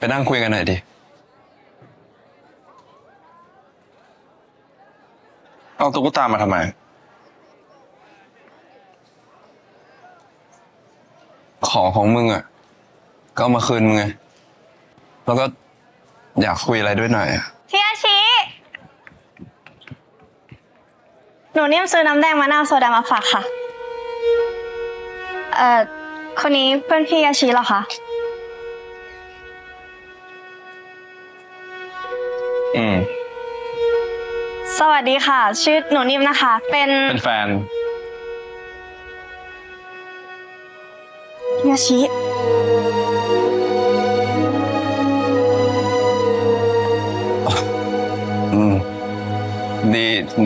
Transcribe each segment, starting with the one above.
ไปนั่งคุยกันหน่อยดิเอาตุ๊กตามาทำไมของมึงอ่ะก็เอามาคืนมึงไงแล้วก็อยากคุยอะไรด้วยหน่อยเฮียชิหนูเนี่ยซื้อน้ำแดงมะนาวโซดามาฝากค่ะคนนี้เพื่อนพี่อาชีเหรอคะสวัสดีค่ะชื่อหนูนิ่มนะคะเป็นแฟนพี่อาชี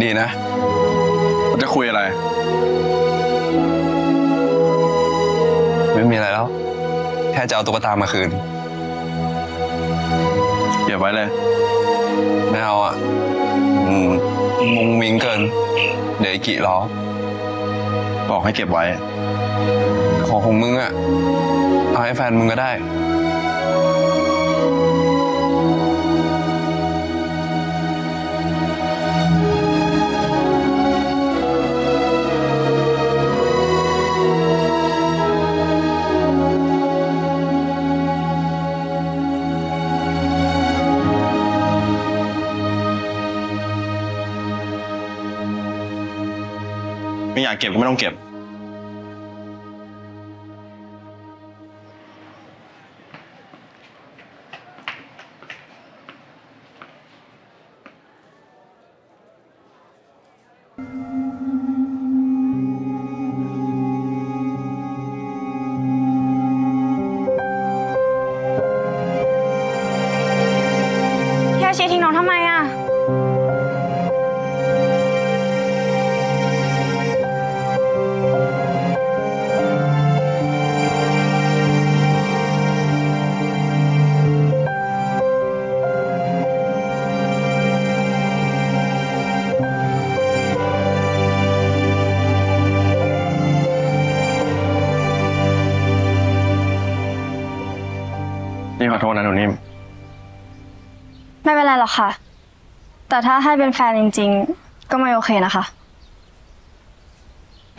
ดีนะจะคุยอะไรไม่มีอะไรแล้วแค่จะเอาตุ๊กตามาคืนเก็บไว้เลยไม่เอาอ่ะมุงมิงเกินเดี๋ยวกี่ล้อบอกให้เก็บไว้ของมึงอ่ะเอาให้แฟนมึงก็ได้ไม่อยากเก็บก็ไม่ต้องเก็บพี่อาชีทิ้งน้องทำไมอ่ะนี่ขอโทษนะหนูนิ่มไม่เป็นไรหรอกค่ะแต่ถ้าให้เป็นแฟนจริงๆก็ไม่โอเคนะคะ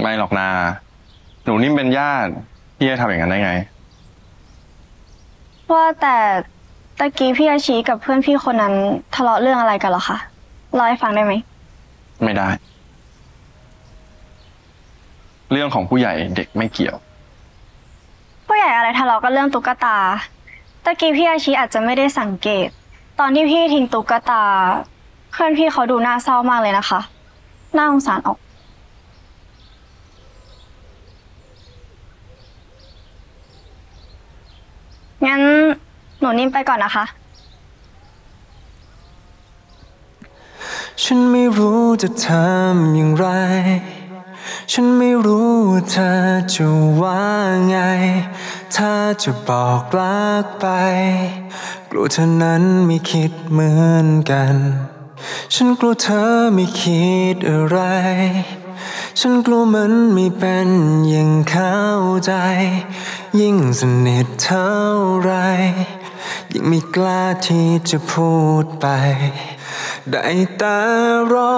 ไม่หรอกนาหนูนิ่มเป็นญาติพี่จะทำอย่างนั้นได้ไงว่าแต่ตะกี้พี่อาชีกับเพื่อนพี่คนนั้นทะเลาะเรื่องอะไรกันหรอคะเล่าให้ฟังได้ไหมไม่ได้เรื่องของผู้ใหญ่เด็กไม่เกี่ยวผู้ใหญ่อะไรทะเลาะกันเรื่องตุ๊กตาตะกี้พี่อาชีอาจจะไม่ได้สังเกตตอนที่พี่ทิ้งตุ๊กตาเพื่อนพี่เขาดูน่าเศร้ามากเลยนะคะน่าสงสารออกงั้นหนูนิ่มไปก่อนนะคะฉันไม่รู้จะทำอย่างไรฉันไม่รู้ว่าเธอจะว่าไงถ้าจะบอกรักไปกลัวเธอนั้นไม่คิดเหมือนกันฉันกลัวเธอไม่คิดอะไรฉันกลัวมันไม่เป็นอย่างเข้าใจยิ่งสนิทเท่าไรยิ่งไม่กล้าที่จะพูดไปได้แต่รอ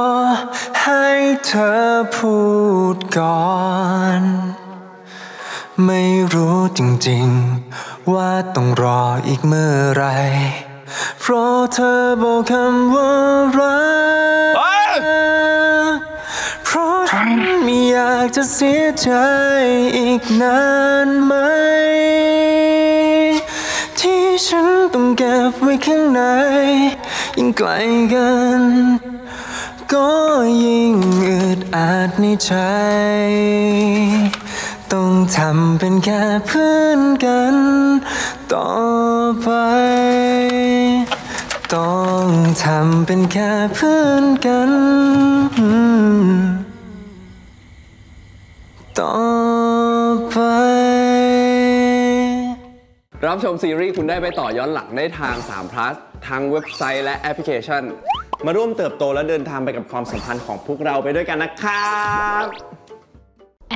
ให้เธอพูดก่อนไม่รู้จริงๆว่าต้องรออีกเมื่อไรเพราะเธอบอกคำว่ารักเพราะฉันไม่อยากจะเสียใจอีกนานไหมที่ฉันต้องเก็บไว้ข้างในยิ่งไกลกันก็ยิ่งอึดอัดในใจต้องทำเป็นแค่เพื่อนกันต่อไปต้องทำเป็นแค่เพื่อนกันต่อไปรับชมซีรีส์คุณได้ไปต่อย้อนหลังได้ทาง 3Plus ทั้งเว็บไซต์และแอปพลิเคชันมาร่วมเติบโตและเดินทางไปกับความสัมพันธ์ของพวกเราไปด้วยกันนะครับแอ